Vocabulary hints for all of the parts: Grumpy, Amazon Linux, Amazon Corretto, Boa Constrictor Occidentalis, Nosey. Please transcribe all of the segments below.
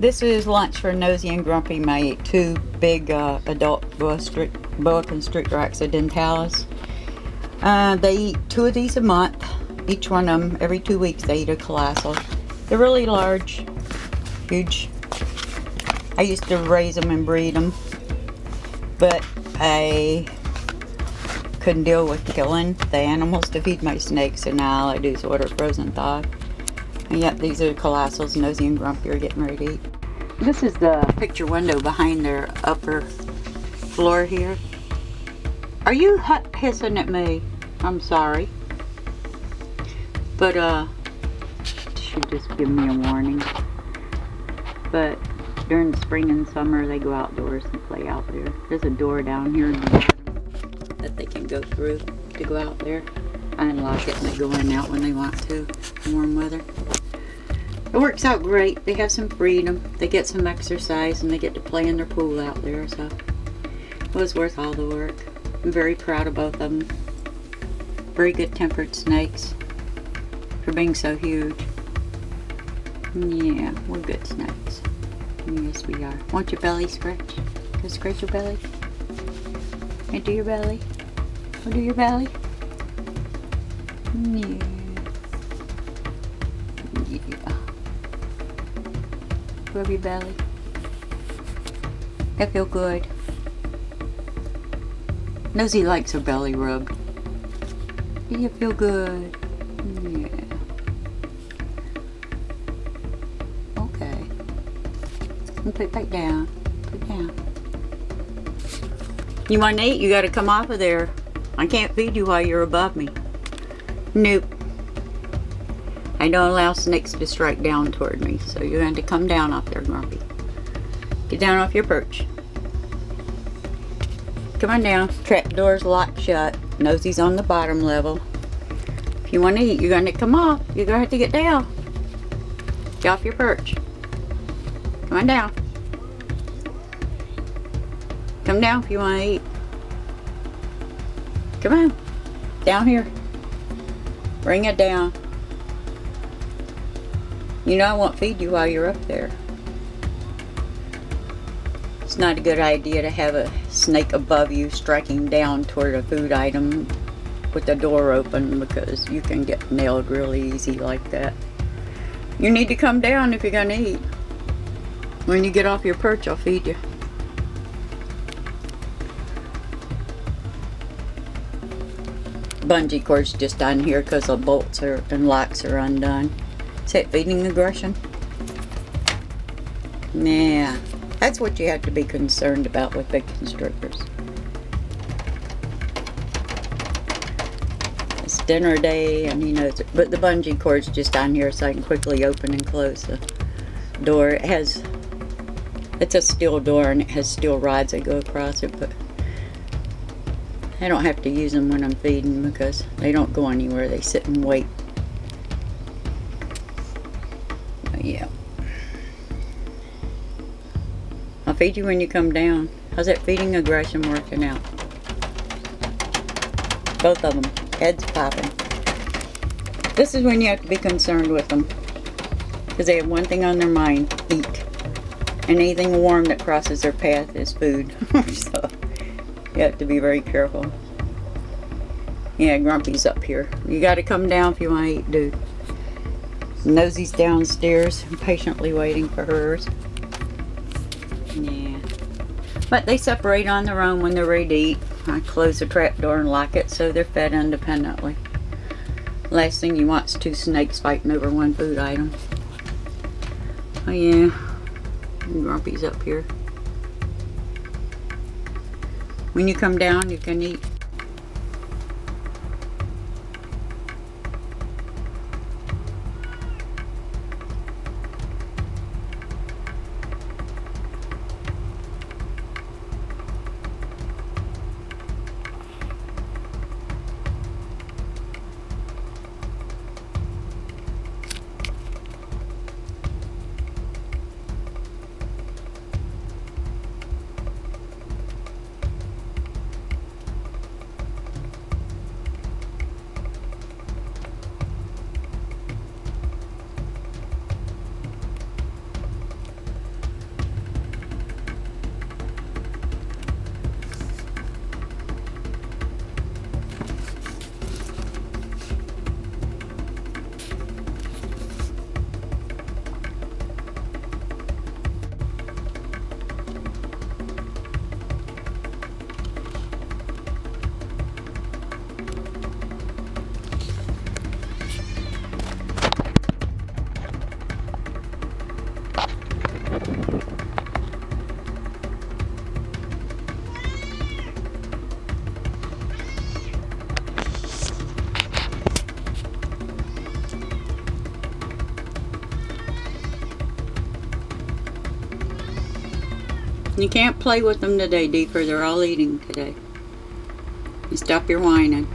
This is lunch for Nosy and Grumpy, my two big adult boa constrictor occidentalis. They eat two of these a month. Each one of them, every 2 weeks, they eat a colossal. They're really large, huge. I used to raise them and breed them, but I couldn't deal with killing the animals to feed my snakes, and now all I do is order frozen thawed. And yet these are colossals. Nosy and Grumpy are getting ready to eat. This is the picture window behind their upper floor here. Are you hissing at me? I'm sorry. But she just gave me a warning. But during spring and summer they go outdoors and play out there. There's a door down here in the bottom that they can go through to go out there. I unlock it and they go in and out when they want to, warm weather. It works out great. They have some freedom, they get some exercise, and they get to play in their pool out there, so it was worth all the work. I'm very proud of both of them. Very good tempered snakes for being so huge. Yeah, we're good snakes. Yes, we are. Want your belly scratch? Go scratch your belly. And do your belly. Or do your belly. Yeah. Yeah. Rub your belly. That feel good. Nosy likes her belly rubbed. Do you feel good? Yeah. Okay. And put it back down. Put it down. You want to eat? You got to come off of there. I can't feed you while you're above me. Nope. I don't allow snakes to strike down toward me, so you're going to come down off there, Grumpy. Get down off your perch. Come on down. Trap door's locked shut. Nosy's on the bottom level. If you want to eat, you're going to come off. You're going to have to get down. Get off your perch. Come on down. Come down if you want to eat. Come on. Down here. Bring it down. You know I won't feed you while you're up there. It's not a good idea to have a snake above you striking down toward a food item with the door open, because you can get nailed really easy like that. You need to come down if you're gonna eat. When you get off your perch, I'll feed you. Bungee cord's just on here because the bolts are, and locks are undone. Is that feeding aggression? Nah, that's what you have to be concerned about with big constrictors. It's dinner day, and he knows it. But the bungee cord's just on here so I can quickly open and close the door. It has, it's a steel door and it has steel rods that go across it, but I don't have to use them when I'm feeding because they don't go anywhere. They sit and wait. Yeah. I'll feed you when you come down. How's that feeding aggression working out? Both of them. Heads popping. This is when you have to be concerned with them, because they have one thing on their mind. Eat. And anything warm that crosses their path is food. So you have to be very careful. Yeah, Grumpy's up here. You got to come down if you want to eat, dude. Nosy's downstairs, patiently waiting for hers. Yeah. But they separate on their own when they're ready to eat. I close the trap door and lock it so they're fed independently. Last thing you want is two snakes fighting over one food item. Oh yeah, Grumpy's up here. When you come down, you can eat. You can't play with them today, Deeker. They're all eating today. You stop your whining.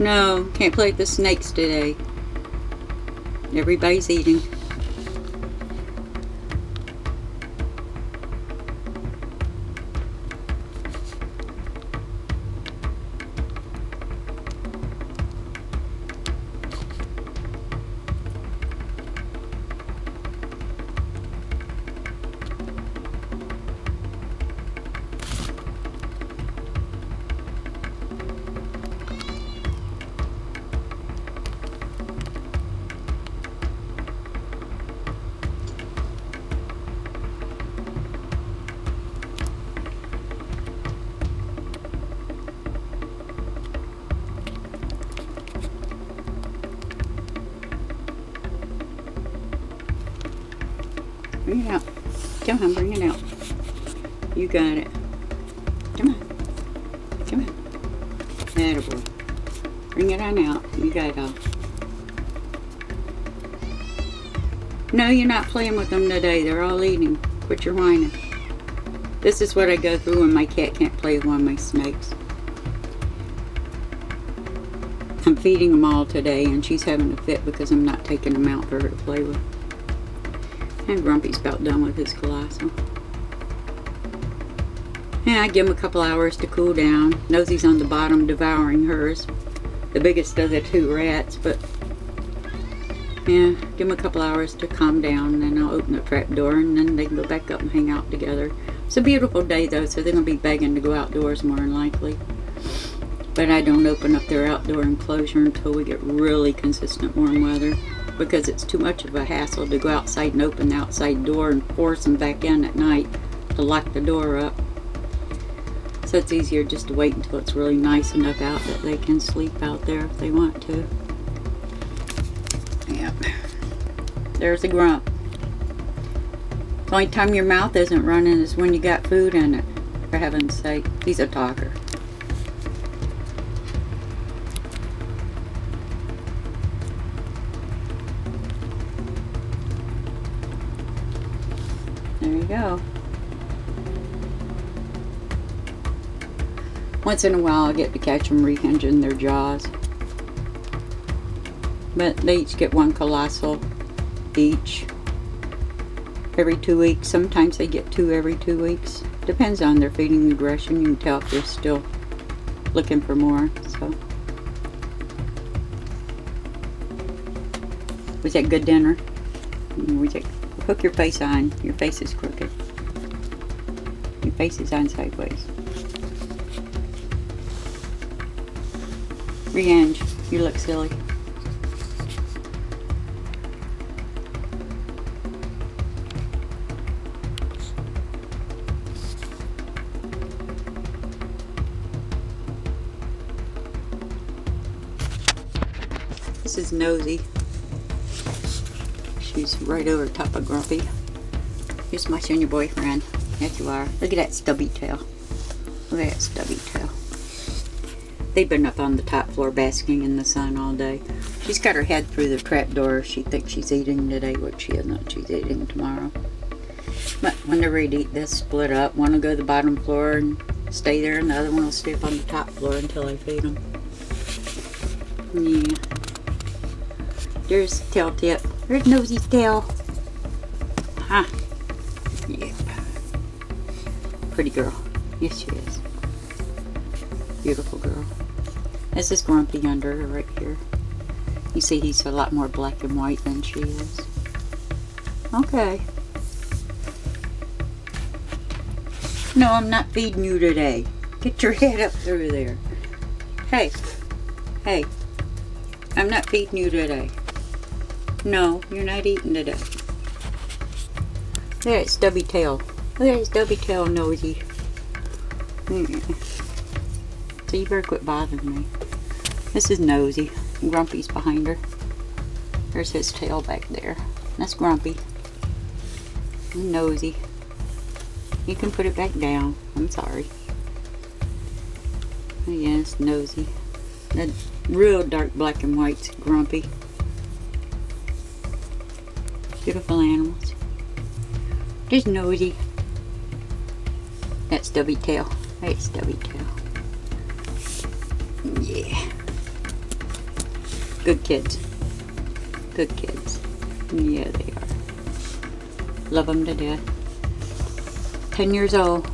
No, can't play with the snakes today. Everybody's eating. Bring it out. Come on, bring it out. You got it. Come on. Come on. Attaboy. Bring it on out. You got it all. No, you're not playing with them today. They're all eating. Quit your whining. This is what I go through when my cat can't play with one of my snakes. I'm feeding them all today, and she's having a fit because I'm not taking them out for her to play with. And Grumpy's about done with his colossal. And I give him a couple hours to cool down. Nosy's on the bottom devouring hers. The biggest of the two rats, but yeah, give him a couple hours to calm down, and then I'll open the trap door, and then they can go back up and hang out together. It's a beautiful day though, so they're gonna be begging to go outdoors more than likely. But I don't open up their outdoor enclosure until we get really consistent warm weather, because it's too much of a hassle to go outside and open the outside door and force them back in at night to lock the door up. So it's easier just to wait until it's really nice enough out that they can sleep out there if they want to. Yep. There's a grump. The only time your mouth isn't running is when you got food in it, for heaven's sake. He's a talker. There you go. Once in a while I get to catch them rehinging their jaws. But they each get one colossal each every 2 weeks. Sometimes they get two every 2 weeks. Depends on their feeding aggression. You can tell if they're still looking for more. So was that good dinner? Was that hook your face on. Your face is crooked. Your face is on sideways. Revenge. You look silly. This is Nosy. She's right over top of Grumpy. You're smashing your boyfriend. Yes, you are. Look at that stubby tail. Look at that stubby tail. They've been up on the top floor basking in the sun all day. She's got her head through the trap door. She thinks she's eating today, which she isn't. She's eating tomorrow. But when they're ready to eat, they'll split up. One will go to the bottom floor and stay there, and the other one will stay up on the top floor until I feed them. Yeah. There's the tail tip. There's Nosy's tail. Huh. Yep. Pretty girl. Yes, she is. Beautiful girl. This is Grumpy under her right here. You see he's a lot more black and white than she is. Okay. No, I'm not feeding you today. Get your head up through there. Hey. Hey. I'm not feeding you today. No, you're not eating today. Look at that stubby tail. Look at that stubby tail, Nosy. So you better quit bothering me. This is Nosy. Grumpy's behind her. There's his tail back there. That's Grumpy. I'm nosy. You can put it back down. I'm sorry. Yeah, it's nosy. That real dark black and white's grumpy. Beautiful animals. Just nosy. That stubby tail. That stubby tail. Yeah. Good kids. Good kids. Yeah, they are. Love them to death. 10 years old.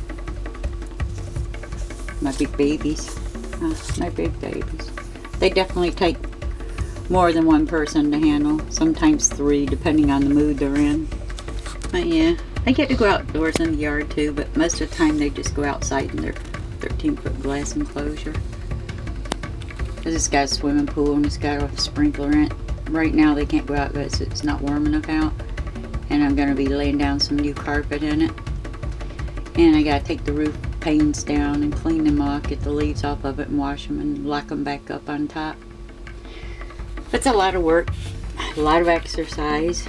My big babies. My big babies. They definitely take more than one person to handle. Sometimes three, depending on the mood they're in. But yeah, they get to go outdoors in the yard too, but most of the time they just go outside in their 13-foot glass enclosure. This guy's swimming pool and it's got a sprinkler in it. Right now they can't go out because it's not warm enough out. And I'm going to be laying down some new carpet in it. And I got to take the roof panes down and clean them off, get the leaves off of it and wash them and lock them back up on top. It's a lot of work, a lot of exercise.